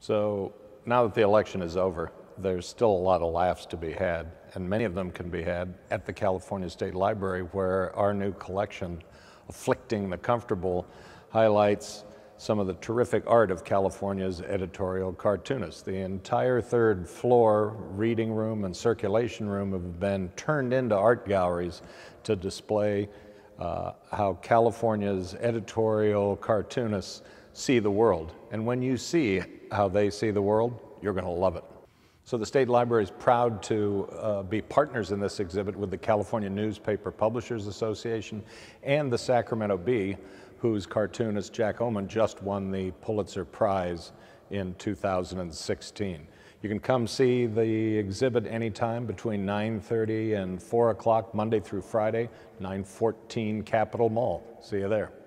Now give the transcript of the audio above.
So now that the election is over, there's still a lot of laughs to be had, and many of them can be had at the California State Library, where our new collection, Afflicting the Comfortable, highlights some of the terrific art of California's editorial cartoonists. The entire third floor reading room and circulation room have been turned into art galleries to display how California's editorial cartoonists see the world. And when you see how they see the world, you're going to love it. So the State Library is proud to be partners in this exhibit with the California Newspaper Publishers Association and the Sacramento Bee, whose cartoonist Jack Ohman just won the Pulitzer Prize in 2016. You can come see the exhibit anytime between 9:30 and 4 o'clock, Monday through Friday, 914 Capitol Mall. See you there.